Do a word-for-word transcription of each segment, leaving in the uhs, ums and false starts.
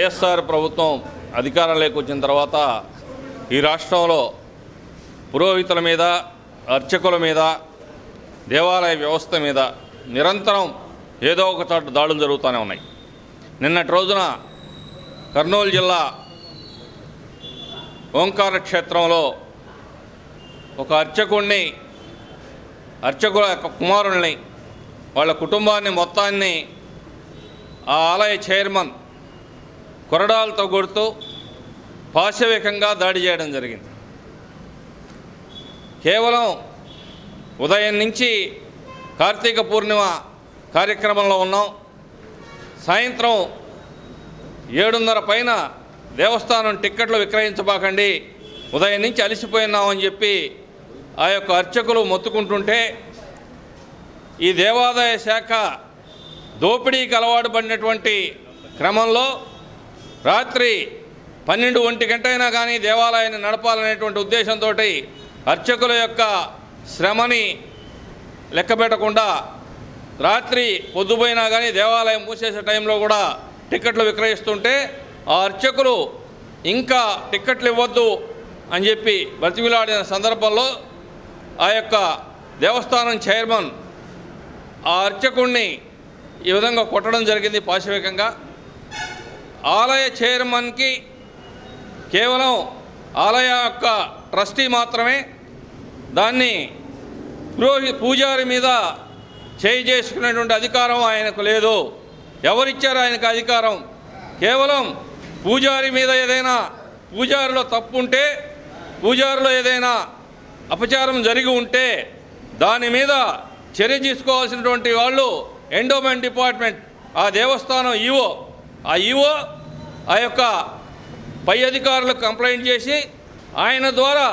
వైఎస్ఆర్ ప్రభుత్వం అధికారంలోకి వచ్చిన తర్వాత ఈ రాష్ట్రంలో పురోహితుల మీద, అర్చకుల మీద, దేవాలయ వ్యవస్థ మీద నిరంతరం ఏదో ఒక చోట దాడులు జరుగుతూనే ఉన్నాయి. నిన్నటి రోజున కర్నూలు జిల్లా ఓంకార క్షేత్రంలో ఒక అర్చకుడిని, అర్చకుల యొక్క కుమారుల్ని, వాళ్ళ కుటుంబాన్ని మొత్తాన్ని ఆ ఆలయ చైర్మన్ కొరడాలతో కొడుతూ పాశవికంగా దాడి చేయడం జరిగింది. కేవలం ఉదయం నుంచి కార్తీక పూర్ణిమ కార్యక్రమంలో ఉన్నాం. సాయంత్రం ఏడున్నర పైన దేవస్థానం టిక్కెట్లు విక్రయించబాకండి, ఉదయం నుంచి అలసిపోయినామని చెప్పి ఆ యొక్క అర్చకులు మొత్తుకుంటుంటే ఈ దేవాదాయ శాఖ దోపిడీకి అలవాటు పడినటువంటి క్రమంలో రాత్రి పన్నెండు ఒంటి గంట అయినా కానీ దేవాలయాన్ని నడపాలనేటువంటి ఉద్దేశంతో అర్చకుల యొక్క శ్రమని లెక్కపెట్టకుండా రాత్రి పొద్దుపోయినా కానీ దేవాలయం మూసేసే టైంలో కూడా టిక్కెట్లు విక్రయిస్తుంటే ఆ అర్చకులు ఇంకా టిక్కెట్లు ఇవ్వద్దు అని చెప్పి బ్రతిమిలాడిన సందర్భంలో ఆ యొక్క దేవస్థానం చైర్మన్ ఆ అర్చకుడిని ఈ విధంగా కొట్టడం జరిగింది పాశవికంగా. ఆలయ చైర్మన్కి కేవలం ఆలయ యొక్క ట్రస్టీ మాత్రమే దాన్ని పురోహి పూజారి మీద చేయి చేసుకునేటువంటి అధికారం ఆయనకు లేదు. ఎవరిచ్చారు ఆయనకు అధికారం? కేవలం పూజారి మీద ఏదైనా పూజారిలో తప్పు ఉంటే, పూజారిలో ఏదైనా అపచారం జరిగి ఉంటే దాని మీద చర్య తీసుకోవాల్సినటువంటి వాళ్ళు ఎండోమెంట్ డిపార్ట్మెంట్, ఆ దేవస్థానం ఈవో. ఆ ఈవో ఆ యొక్క పై అధికారులకు కంప్లైంట్ చేసి ఆయన ద్వారా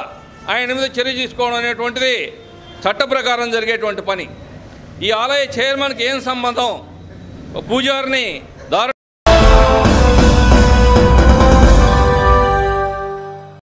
ఆయన మీద చర్య తీసుకోవడం అనేటువంటిది చట్ట ప్రకారం జరిగేటువంటి పని. ఈ ఆలయ చైర్మన్కి ఏం సంబంధం పూజారిని